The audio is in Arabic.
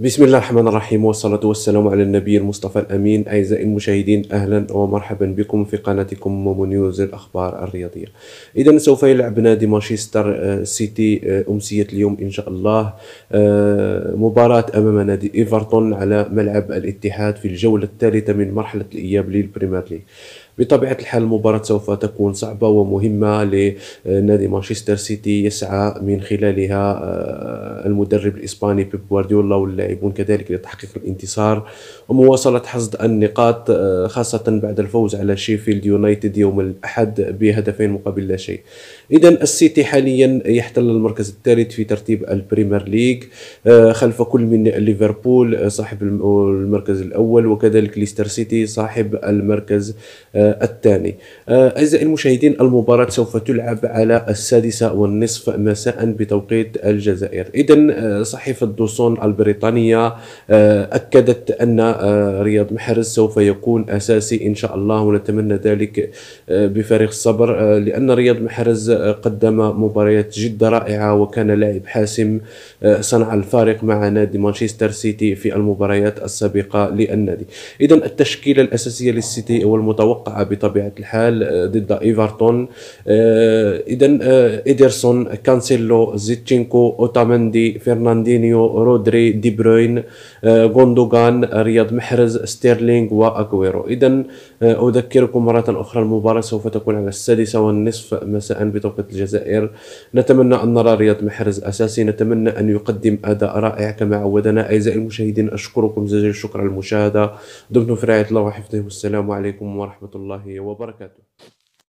بسم الله الرحمن الرحيم، والصلاة والسلام على النبي المصطفى الأمين. أعزائي المشاهدين، أهلا ومرحبا بكم في قناتكم مومو نيوز الأخبار الرياضية. إذا سوف يلعب نادي مانشستر سيتي أمسية اليوم إن شاء الله مباراة أمام نادي إيفرتون على ملعب الاتحاد في الجولة الثالثة من مرحلة الإياب للبريمير ليغ. بطبيعة الحال المباراة سوف تكون صعبة ومهمة لنادي مانشستر سيتي يسعى من خلالها المدرب الإسباني بيب غوارديولا واللاعبون كذلك لتحقيق الانتصار ومواصلة حصد النقاط، خاصة بعد الفوز على شيفيلد يونايتد يوم الأحد بهدفين مقابل لا شيء. إذا السيتي حاليا يحتل المركز الثالث في ترتيب البريمير ليغ خلف كل من ليفربول صاحب المركز الأول وكذلك ليستر سيتي صاحب المركز الثاني. أعزائي المشاهدين، المباراة سوف تلعب على 6:30 مساء بتوقيت الجزائر. إذا صحيفة ذاصن البريطانية أكدت أن رياض محرز سوف يكون أساسي إن شاء الله، ونتمنى ذلك بفارغ الصبر، لأن رياض محرز قدم مباريات جد رائعة وكان لاعب حاسم صنع الفارق مع نادي مانشستر سيتي في المباريات السابقة للنادي. إذا التشكيلة الأساسية للسيتي والمتوقع بطبيعة الحال ضد إيفرتون، إذن إيدرسون، كانسيلو، زيتشينكو، أوتامندي، فرناندينيو، رودري، دي بروين، غوندوغان، رياض محرز، ستيرلينغ وأغويرو. إذن أذكركم مرة أخرى المباراة سوف تكون على 6:30 مساء بتوقيت الجزائر. نتمنى أن نرى رياض محرز أساسي، نتمنى أن يقدم أداء رائع كما عودنا. أعزائي المشاهدين، أشكركم جزيل الشكر على المشاهدة، دمتم في رعاية الله وحفظه، والسلام عليكم ورحمة الله وبركاته.